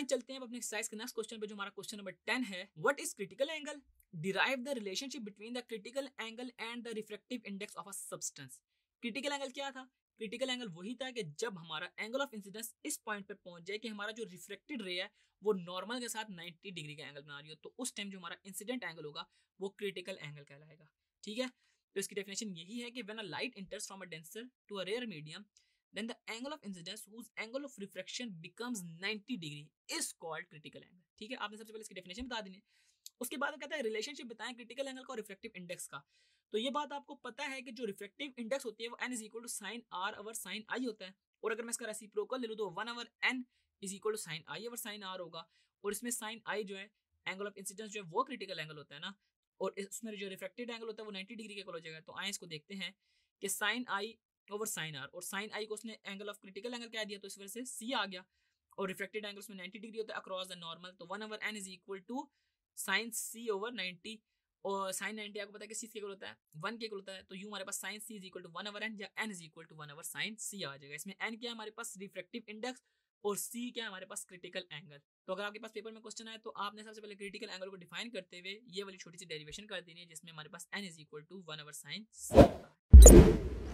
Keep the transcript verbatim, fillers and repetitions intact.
आए चलते हैं अपने एक्सरसाइज के नेक्स्ट क्वेश्चन पे जो हमारा क्वेश्चन नंबर टेन है। What is critical angle? Derive the relationship between the critical angle and the refractive index of a substance. Critical angle क्या था? क्रिटिकल एंगल वही था कि जब हमारा एंगल ऑफ इंसिडेंस इस पॉइंट पर पहुंच जाए कि हमारा जो रिफ्रैक्टेड रे है वो नॉर्मल के साथ नब्बे डिग्री का एंगल बना रही हो, तो उस टाइम जो हमारा इंसिडेंट एंगल होगा वो क्रिटिकल एंगल कहलाएगा। ठीक है, तो इसकी डेफिनेशन यही है कि when a light enters from a denser to a rare medium then the angle of incidence whose angle of refraction becomes नब्बे degree is called critical angle. ठीक है, आपने सबसे पहले इसकी डेफिनेशन बता देनी है। उसके बाद कहता है रिलेशनशिप बताएं क्रिटिकल एंगल का और रिफ्रैक्टिव इंडेक्स का। तो ये बात आपको पता है कि जो रिफ्रैक्टिव इंडेक्स होती है वो n is equal to sin r over sin i होता है, और अगर मैं इसका रेसिप्रोकल ले लूं तो one over n is equal to sin i over sin r होगा, और इसमें sin i जो है एंगल ऑफ इंसिडेंस जो है वो क्रिटिकल एंगल होता है ना, और इसमें जो रिफ्रैक्टेड एंगल होता है वो नब्बे डिग्री के इक्वल हो जाएगा। तो आइए इसको देखते हैं कि sin i over sin r, और sin i को उसने एंगल ऑफ क्रिटिकल एंगल कह दिया तो इस वजह से c आ गया, और रिफ्रैक्टेड एंगल उसमें नब्बे डिग्री होता है अक्रॉस द नॉर्मल, तो one over n is equal to sin c over नब्बे, और sin नब्बे आपको पता है कि c के इक्वल होता है वन के इक्वल होता है, तो u हमारे पास sin c is equal to one over n या n is equal to one over sin c आ जाएगा। इसमें n क्या है हमारे पास? रिफ्रैक्टिव इंडेक्स, और c क्या है हमारे पास? Critical angle. तो अगर आपके पास पेपर में क्वेश्चन आए तो आपने सबसे पहले क्रिटिकल एंगल को डिफाइन करते हुए ये वाली छोटी सी डेरिवेशन कर देनी है जिसमें हमारे पास n is equal to one over sin c।